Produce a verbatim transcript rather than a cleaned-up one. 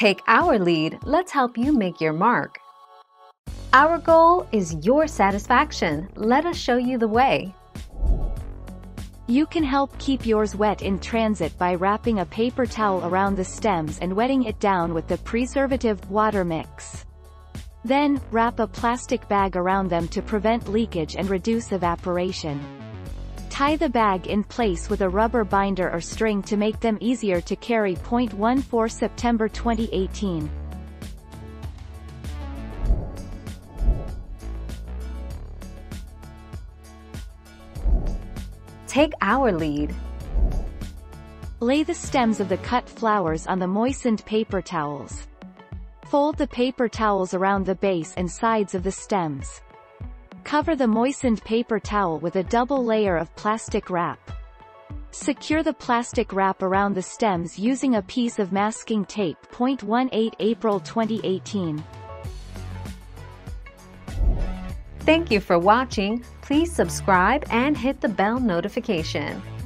Take our lead, let's help you make your mark. Our goal is your satisfaction. Let us show you the way. You can help keep yours wet in transit by wrapping a paper towel around the stems and wetting it down with the preservative water mix. Then, wrap a plastic bag around them to prevent leakage and reduce evaporation. Tie the bag in place with a rubber binder or string to make them easier to carry. fourteen September twenty eighteen. Take our lead. Lay the stems of the cut flowers on the moistened paper towels. Fold the paper towels around the base and sides of the stems. Cover the moistened paper towel with a double layer of plastic wrap. Secure the plastic wrap around the stems using a piece of masking tape. eighteenth April twenty eighteen. Thank you for watching. Please subscribe and hit the bell notification.